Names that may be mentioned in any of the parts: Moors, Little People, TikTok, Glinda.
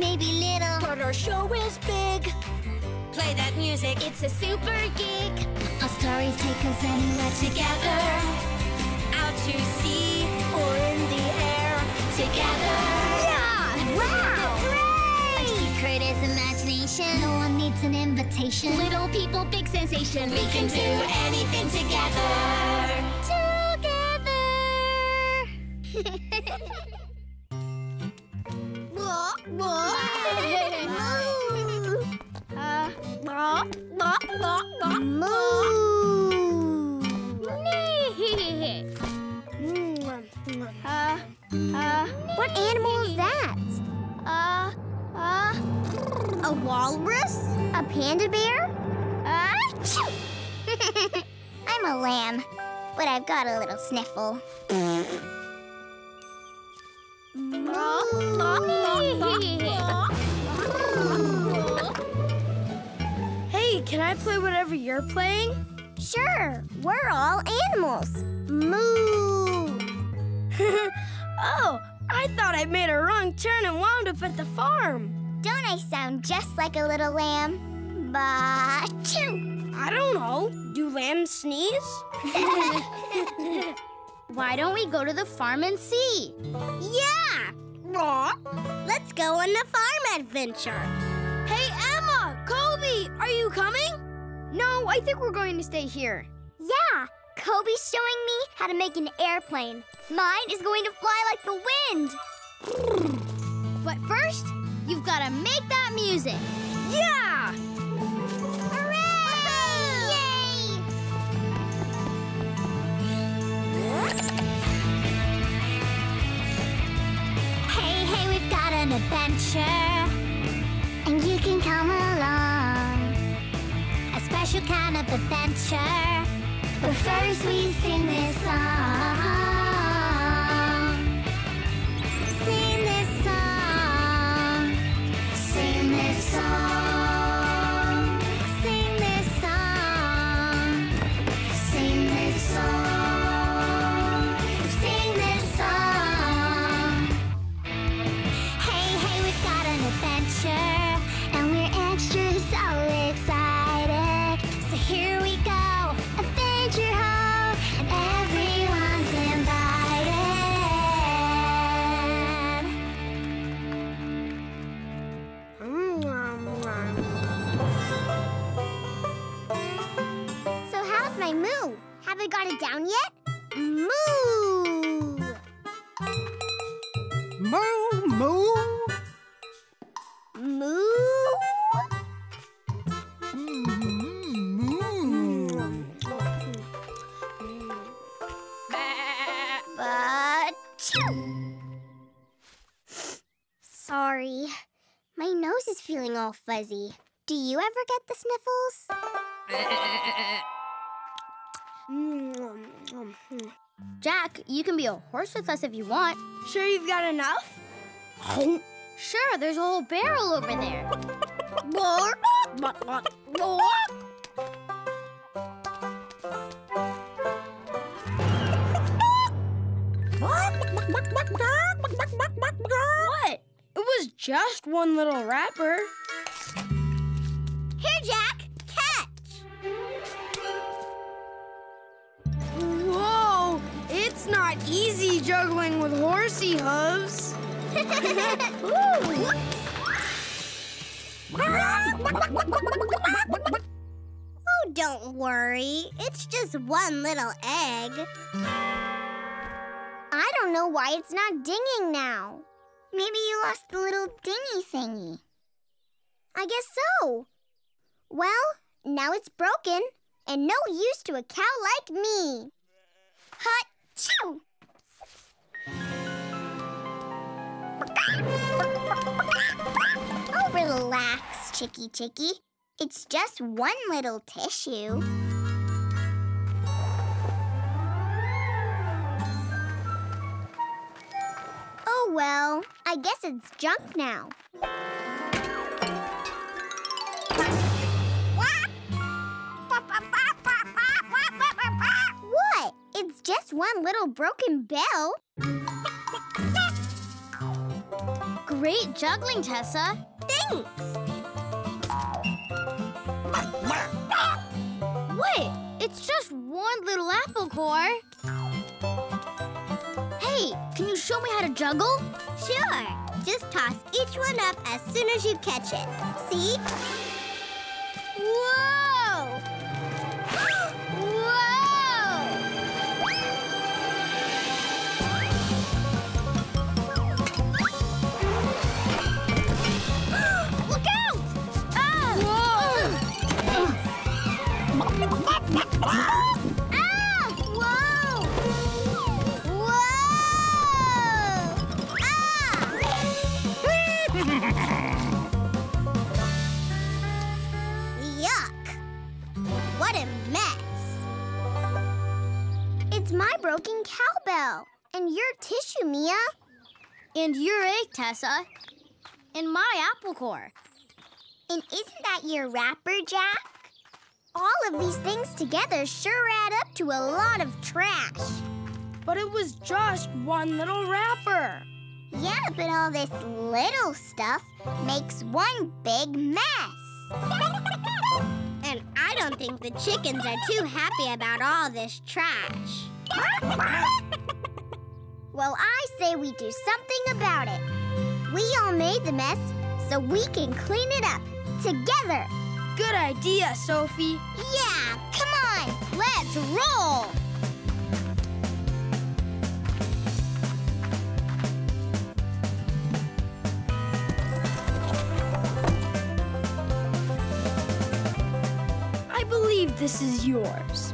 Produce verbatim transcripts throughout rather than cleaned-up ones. may be little, but our show is big. Play that music, it's a super gig. Our stories take us anywhere together. Out to sea or in the air together. Yeah! Wow! Hooray! Our secret is imagination. No one needs an invitation. Little people, big sensation. We can do anything together. Together! Uh, uh, what animal is that? Uh, uh, a walrus? A panda bear? Uh, I'm a lamb, but I've got a little sniffle. Hey, can I play whatever you're playing? Sure, we're all animals. Moo! Oh, I thought I made a wrong turn and wound up at the farm. Don't I sound just like a little lamb? Ba-choo! I don't know. Do lambs sneeze? Why don't we go to the farm and see? Yeah! Aw. Let's go on the farm adventure. Hey, Emma! Kobe! Are you coming? No, I think we're going to stay here. Yeah, Kobe's showing me how to make an airplane. Mine is going to fly like the wind. But first, you've got to make that music. Yeah! Hooray! Yay! Hey, hey, we've got an adventure. And you can come along. Special kind of adventure. But first we sing this song. Sing this song. Sing this song. Sing this song. Sing this song. Sing this song. Hey, hey, we've got an adventure. And we're extra so excited. Here we go, adventure ho, and everyone's invited. So how's my moo? Have I got it down yet? Moo! Moo, moo! Sorry, my nose is feeling all fuzzy. Do you ever get the sniffles? Jack, you can be a horse with us if you want. Sure you've got enough? Sure, there's a whole barrel over there. What? It was just one little wrapper. Here, Jack, catch! Whoa, it's not easy juggling with horsey hooves. Oh, don't worry. It's just one little egg. I don't know why it's not dinging now. Maybe you lost the little dingy thingy. I guess so. Well, now it's broken and no use to a cow like me. Ha-choo! Oh, relax, Chicky Chicky. It's just one little tissue. Oh, well, I guess it's junk now. What? It's just one little broken bell. Great juggling, Tessa. Thanks. What? It's just one little apple core. Hey, can you show me how to juggle? Sure. Just toss each one up as soon as you catch it. See? Whoa! Ah! Whoa! Whoa! Ah! Yuck! What a mess! It's my broken cowbell, and your tissue, Mia. And your egg, Tessa. And my apple core. And isn't that your wrapper, Jack? All of these things together sure add up to a lot of trash. But it was just one little wrapper. Yeah, but all this little stuff makes one big mess. And I don't think the chickens are too happy about all this trash. Well, I say we do something about it. We all made the mess, so we can clean it up together. Good idea, Sophie. Yeah, come on. Let's roll. I believe this is yours.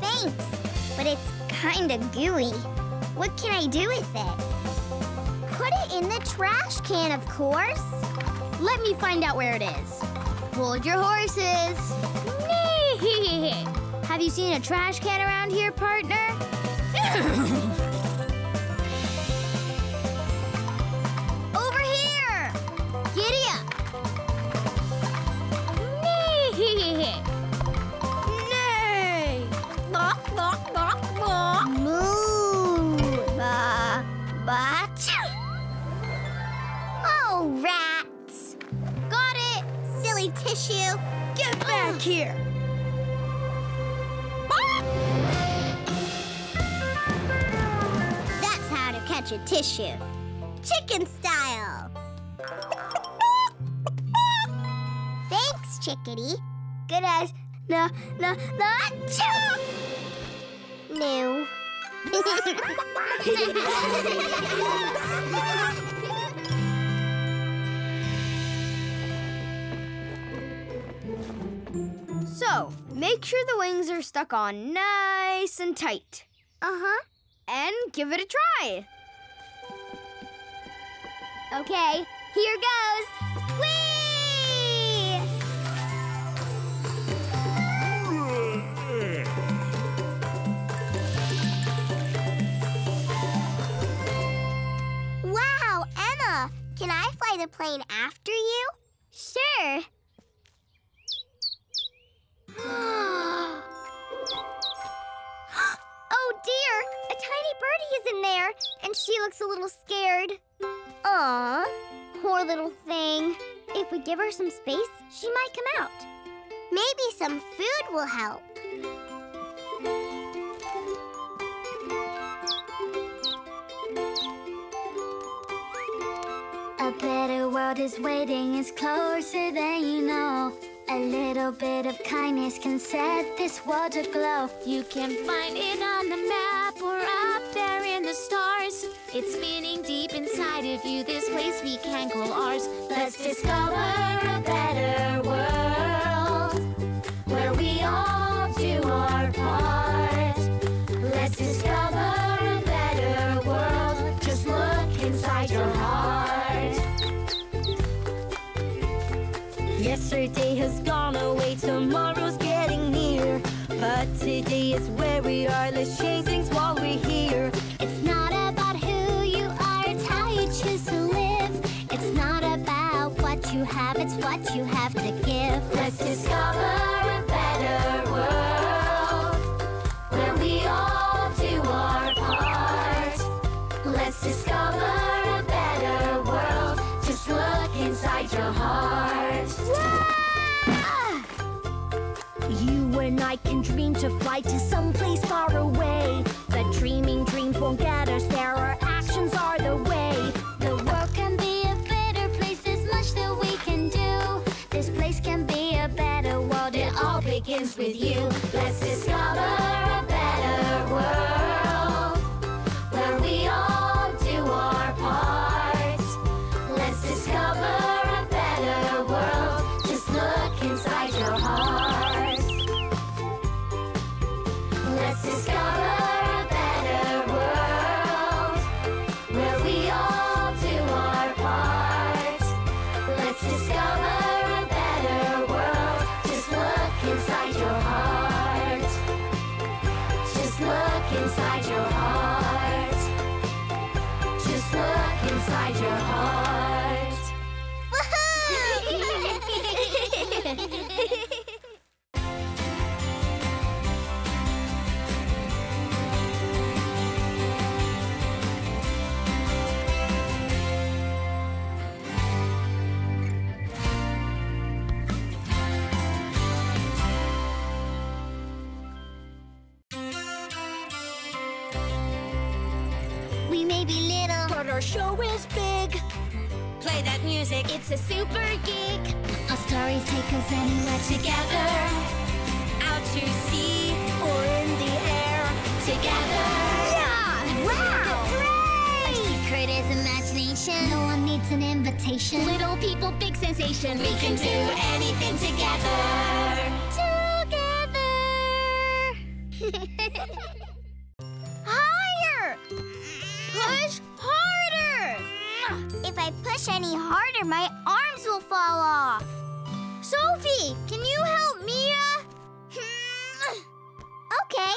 Thanks, but it's kind of gooey. What can I do with it? Put it in the trash can, of course. Let me find out where it is. Hold your horses. Have you seen a trash can around here, partner? Over here! Giddy up. Nay! Bawk, bawk, bawk, bawk. Moo! Ba, ba, choo. Oh, rat. Tissue. Get back uh. here. That's how to catch a tissue. Chicken style. Thanks, Chickadee. Good as no, no, not no. So, make sure the wings are stuck on nice and tight. Uh-huh. And give it a try. Okay, here goes. Whee! Wow, Emma, can I fly the plane after you? Sure. Oh dear, a tiny birdie is in there, and she looks a little scared. Aw, poor little thing. If we give her some space, she might come out. Maybe some food will help. A better world is waiting, it's closer than you know. A little bit of kindness can set this world aglow. You can find it on the map or up there in the stars. It's spinning deep inside of you. This place we can call ours. Let's discover a better world where we all do our part. Let's discover a better world. Just look inside your heart. Yesterday has gone away, tomorrow's getting near. But today is where we are, let's change things while we're here. It's not about who you are, it's how you choose to live. It's not about what you have, it's what you have to give. Let's discover a better world where we all do our part. Let's discover a better world. your heart. Whoa! You and I can dream to fly to someplace far away. But dreaming dreams won't get us there. Our actions are the way. The world can be a better place. There's much that we can do. This place can be a better world. It all begins with you. Let's discover a better world. We may be little, but our show is big. Play that music, it's a super gig. Our stories take us anywhere together. Out to sea or in the air together. Yeah! Wow! Hooray! Our secret is imagination. No one needs an invitation. Little people, big sensation. We can do anything together. Together! Higher! Push harder! If I push any harder, my arms will fall off. Sophie, can you help Mia? Okay.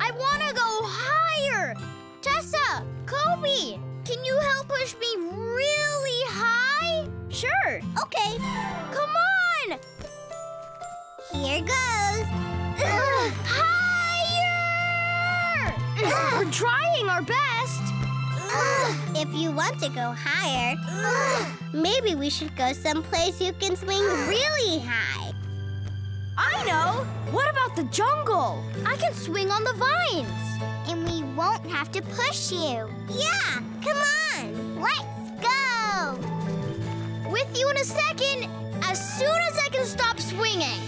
I want to go higher. Tessa, Kobe, can you help push me really high? Sure. Okay. Come on. Here goes. Ugh, high! We're trying our best. Uh, if you want to go higher, uh, maybe we should go someplace you can swing really high. I know. What about the jungle? I can swing on the vines. And we won't have to push you. Yeah, come on. Let's go. With you in a second, as soon as I can stop swinging.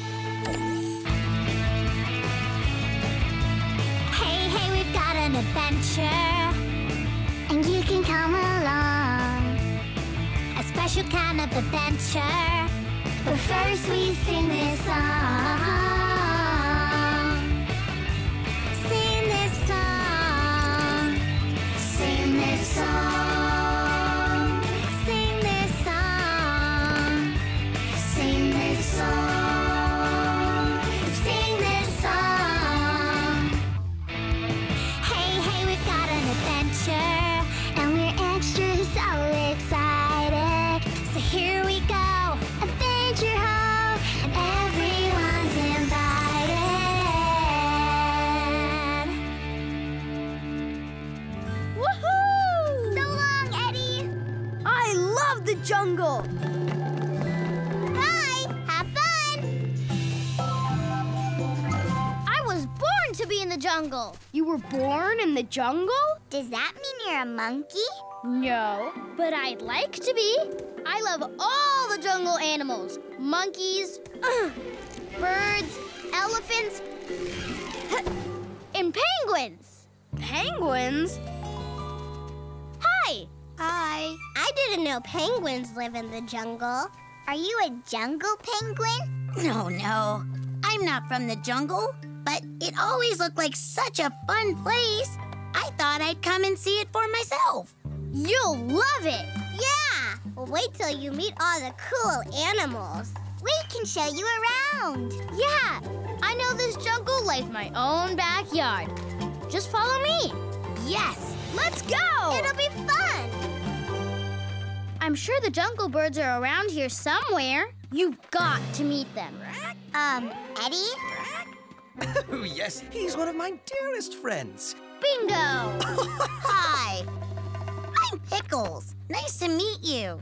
Hey, hey, we've got an adventure, and you can come along. A special kind of adventure, but first we sing this song. Sing this song. Sing this song. Sing this song. Sing this song. Jungle. Bye! Have fun! I was born to be in the jungle. You were born in the jungle? Does that mean you're a monkey? No, but I'd like to be. I love all the jungle animals. Monkeys, birds, elephants, and penguins. Penguins? Hi! Hi. I didn't know penguins live in the jungle. Are you a jungle penguin? No, no. I'm not from the jungle, but it always looked like such a fun place. I thought I'd come and see it for myself. You'll love it. Yeah. Well, wait till you meet all the cool animals. We can show you around. Yeah. I know this jungle like my own backyard. Just follow me. Yes. Let's go! It'll be fun! I'm sure the jungle birds are around here somewhere. You've got to meet them. Um, Eddie? Oh, yes. He's one of my dearest friends. Bingo! Hi. I'm Pickles. to meet you.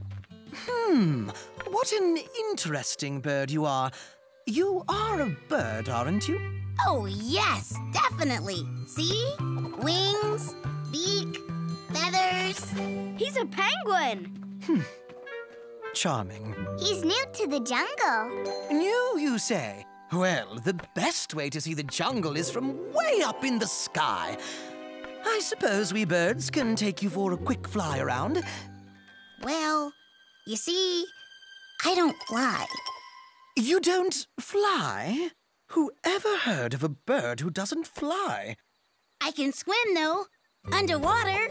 Hmm, what an interesting bird you are. You are a bird, aren't you? Oh, yes, definitely. See? Wings, beak, feathers. He's a penguin. Hmm. Charming. He's new to the jungle. New, you say? Well, the best way to see the jungle is from way up in the sky. I suppose we birds can take you for a quick fly around. Well, you see, I don't fly. You don't fly? Who ever heard of a bird who doesn't fly? I can swim, though, underwater.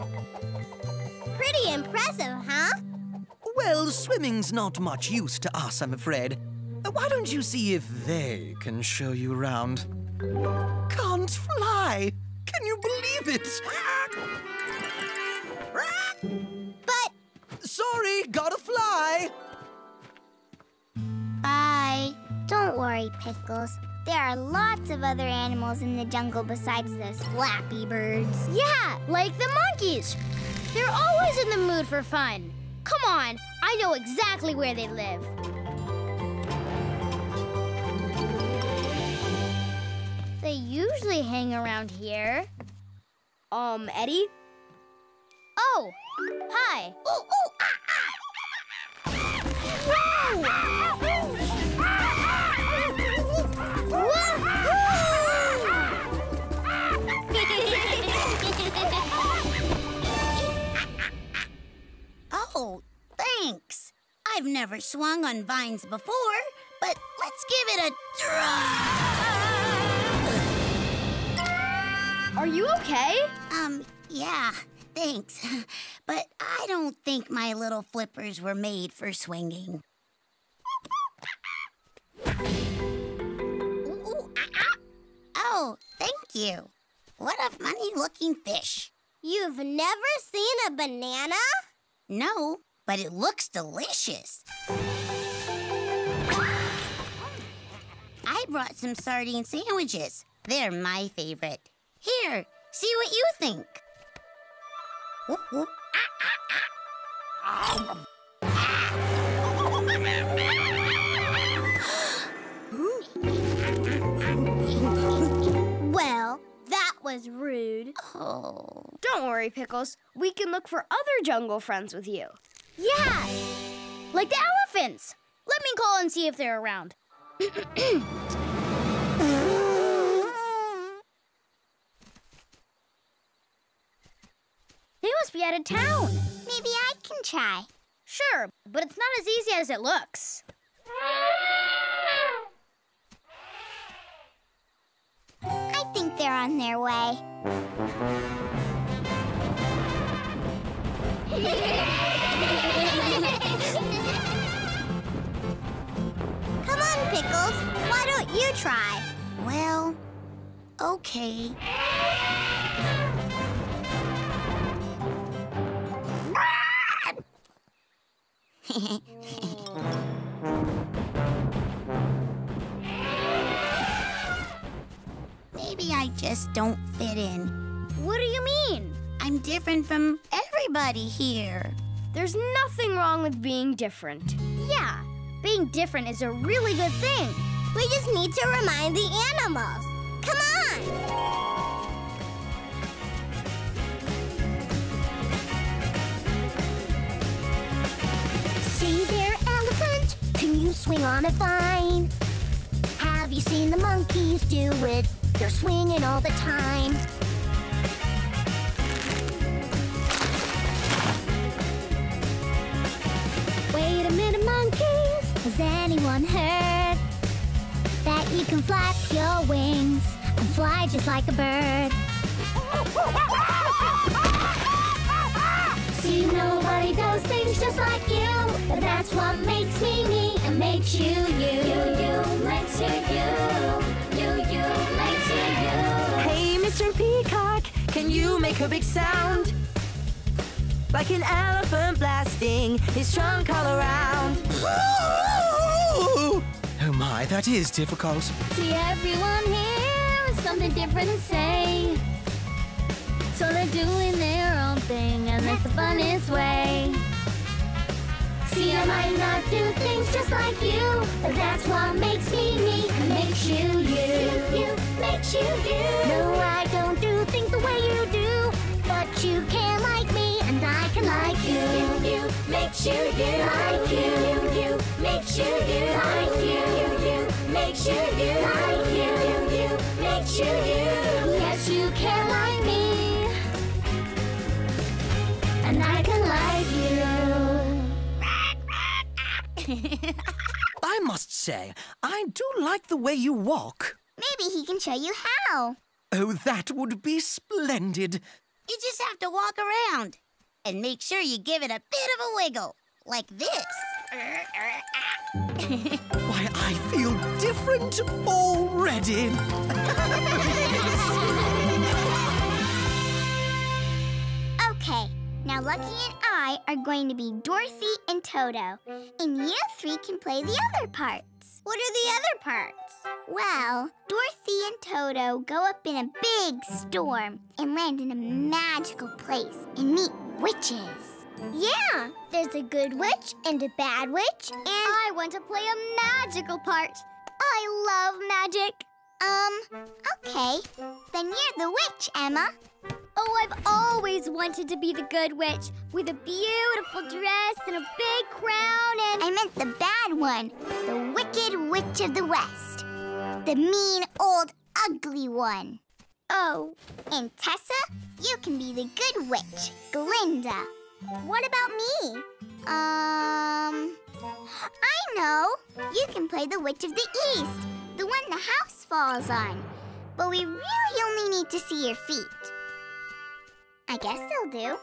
Pretty impressive, huh? Well, swimming's not much use to us, I'm afraid. Why don't you see if they can show you around? Can't fly! Can you believe it? But... Sorry, gotta fly! Bye. Don't worry, Pickles. There are lots of other animals in the jungle besides those flappy birds. Yeah, like the monkeys. They're always in the mood for fun. Come on, I know exactly where they live. They usually hang around here. Um, Eddie? Oh, hi. Ooh, ooh, ah, ah. Whoa! Oh, thanks. I've never swung on vines before, but let's give it a try. Are you okay? Um, yeah, thanks. But I don't think my little flippers were made for swinging. Ooh, ooh, ah, ah. Oh, thank you. What a funny-looking fish. You've never seen a banana? No, but it looks delicious. I brought some sardine sandwiches. They're my favorite. Here, see what you think. Ooh, ooh. Ah, ah, ah. Well, that was rude. Oh. Don't worry, Pickles. We can look for other jungle friends with you. Yeah, like the elephants. Let me call and see if they're around. They must be out of town. Maybe I can try. Sure, but it's not as easy as it looks. I think they're on their way. Come on, Pickles. Why don't you try? Well, okay. Maybe I just don't fit in. What do you mean? I'm different from everybody here. There's nothing wrong with being different. Yeah, being different is a really good thing. We just need to remind the animals. Come on! Hey there, elephant, can you swing on a vine? Have you seen the monkeys do it? They're swinging all the time. Wait a minute, monkeys, has anyone heard that you can flap your wings and fly just like a bird? See, nobody does things just like you, but that's what makes me me and makes you you. You, you, makes you you. You, you, makes you you. Hey, Mister Peacock, can you make a big sound? Like an elephant blasting his trunk all around. Oh my, that is difficult. See, everyone here has something different to say. So they're doing their own thing, and that's the funnest way. See, I might not do things just like you, but that's what makes me me. Makes you you. You, you, makes you you. No, I don't do things the way you do, but you can like me and I can like you. You, you, makes you you. Like you, you, you, makes you you. Like you, you, you, makes you you. Like you, you, you, makes you you. Yes, you can like me and I can like you. I must say, I do like the way you walk. Maybe he can show you how. Oh, that would be splendid. You just have to walk around and make sure you give it a bit of a wiggle, like this. Why, I feel different already. Okay, now Lucky and I are going to be Dorothy and Toto, and you three can play the other parts. What are the other parts? Well, Dorothy and Toto go up in a big storm and land in a magical place and meet witches. Yeah, there's a good witch and a bad witch, and I want to play a magical part. I love magic. Um, okay. Then you're the witch, Emma. Oh, I've always wanted to be the good witch, with a beautiful dress and a big crown and... I meant the bad one, the Wicked Witch of the West. The mean, old, ugly one. Oh. And Tessa, you can be the good witch, Glinda. What about me? Um... I know! You can play the Witch of the East, the one the house falls on. But we really only need to see your feet. I guess they'll do.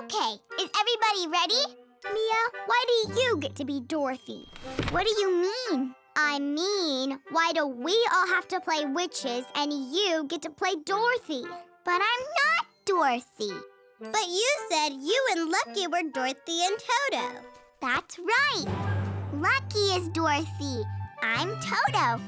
Okay, is everybody ready? Mia, why do you get to be Dorothy? What do you mean? I mean, why do we all have to play witches and you get to play Dorothy? But I'm not Dorothy. But you said you and Lucky were Dorothy and Toto. That's right. Lucky is Dorothy. I'm Toto.